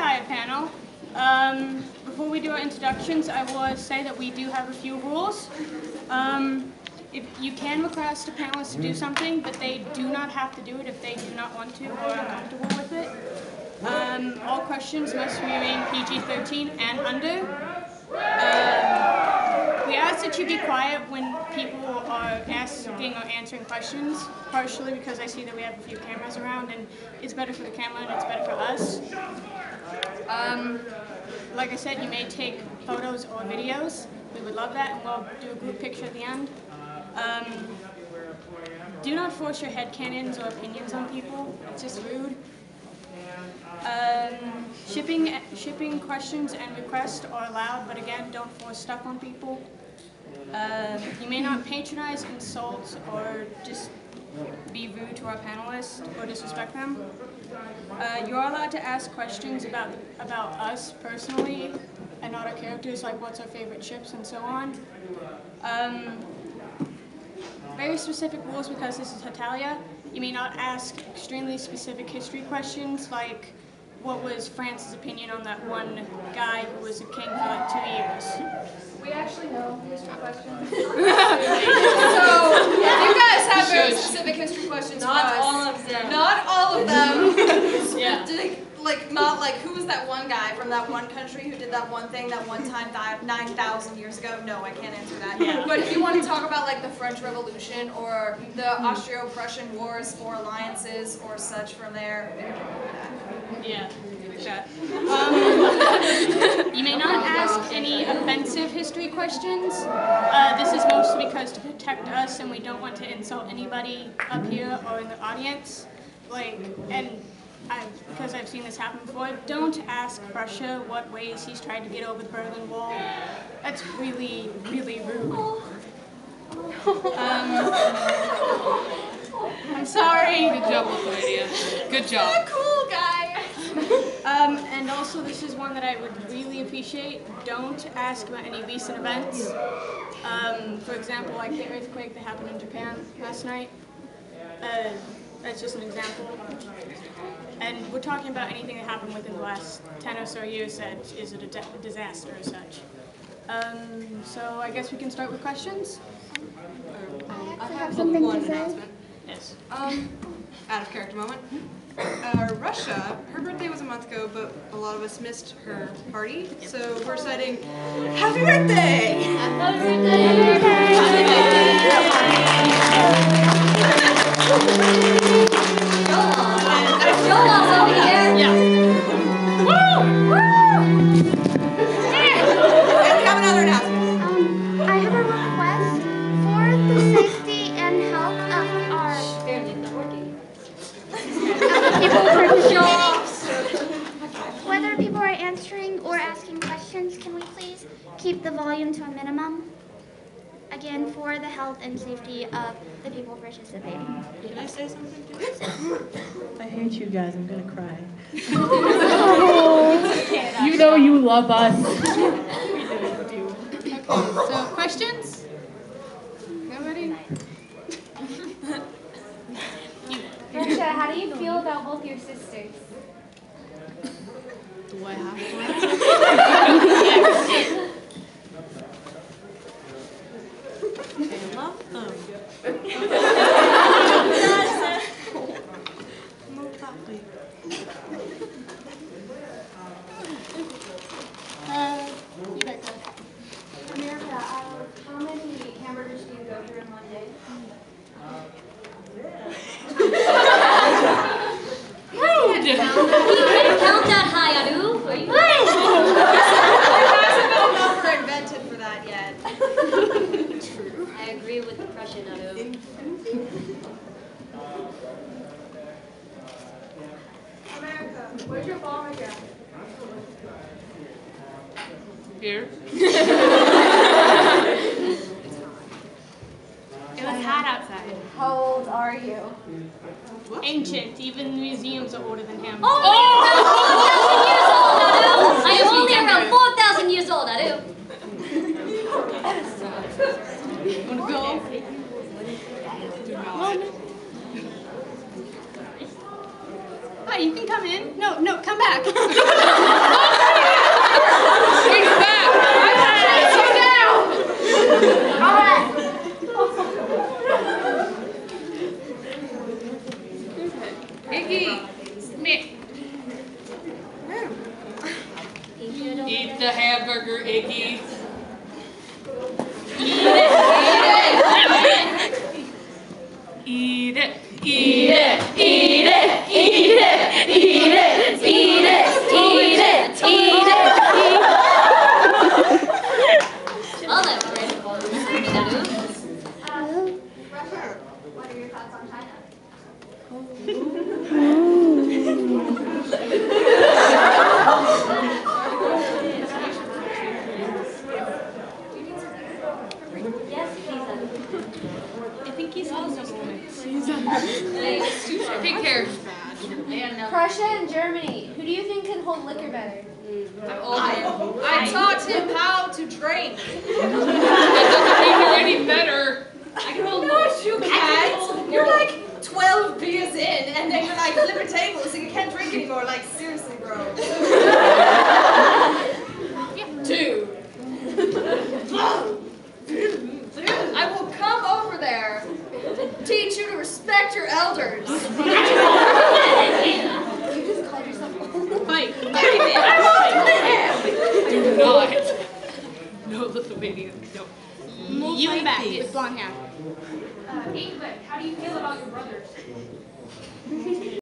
satire panel. Before we do our introductions, I will say that we do have a few rules. If you can request the panelists to do something, but they do not have to do it if they do not want to or are uncomfortable with it. All questions must remain PG-13 and under. We ask that you be quiet when people are asking or answering questions, partially because I see that we have a few cameras around, and it's better for the camera and it's better for us. Like I said, you may take photos or videos. We would love that, and we'll do a group picture at the end. Do not force your headcanons or opinions on people. It's just rude. Shipping questions and requests are allowed, but again, don't force stuff on people. You may not patronize, insult, or just be rude to our panelists or disrespect them. You're allowed to ask questions about us personally and not our characters, like what's our favorite chips and so on. Very specific rules because this is Hetalia. You may not ask extremely specific history questions like what was France's opinion on that one guy who was a king for like 2 years. We actually know history questions. So you guys have very specific history questions. Not all of them. Not all of them. Yeah. Like, not like, who was that one guy from that one country who did that one thing that one time 9,000 years ago? No, I can't answer that. Yeah. But if you want to talk about, like, the French Revolution or the Austro-Prussian Wars or alliances or such from there, yeah, yeah. You may not ask any offensive history questions. This is mostly because to protect us, and we don't want to insult anybody up here or in the audience. Like, and... because I've seen this happen before, don't ask Russia what ways he's tried to get over the Berlin Wall. That's really, really rude. I'm sorry. Good job, Lydia. Good job. You're cool, guys. And also, this is one that I would really appreciate. Don't ask about any recent events. For example, like the earthquake that happened in Japan last night. That's just an example. And we're talking about anything that happened within the last 10 or so years that is a disaster or such. So I guess we can start with questions. I have something to say. Yes. Out of character moment. Russia, her birthday was a month ago, but a lot of us missed her party. Yep. So we're citing, happy birthday! Happy birthday! Happy birthday! Yeah. Woo! Woo! And we have another announcement. I have a request for the safety and health of our people for the show. Whether people are answering or asking questions, can we please keep the volume to a minimum? Again, for the health and safety of the people participating. Can I say something? I hate you guys. I'm gonna cry. Oh, you know you love us. We do. Okay. So questions? Nobody. Gretchen, how do you feel about both your sisters? Do I have to? I love them. America, how many hamburgers do you go through in one day? You can't count that high, Anu. Are you? I haven't been invented for that yet. I agree with the Prussian Anu. America, where's your bomber jacket? Here. It was hot outside. How old are you? Ancient. Even the museums are older than him. Oh, oh! 4,000 years old, Anu! I am only around 4,000 years old, Anu! Wanna go? Hi, you can come in. in? No, no, come back. She's back. I gotta let you down. All right. Iggy, eat the hamburger, Iggy. Eat it, eat it, eat it, eat it, eat it, eat it, eat it, eat it, eat it, eat it. I'll elaborate a little. Russia, what are your thoughts on China? I think he's also take care. Prussia and Germany. Who do you think can hold liquor better? I taught him how to drink. That doesn't make you any better. I can hold. No, you can't. You're like 12 beers in, and then you're like, flip a table, so you can't drink anymore. Like, seriously, bro. Two. I will come over there to teach you to respect your elders. You just called yourself Mike. I won't do that. Do not. No Lithuanians. No. Move you back with blonde hair. England, how do you feel about your brothers?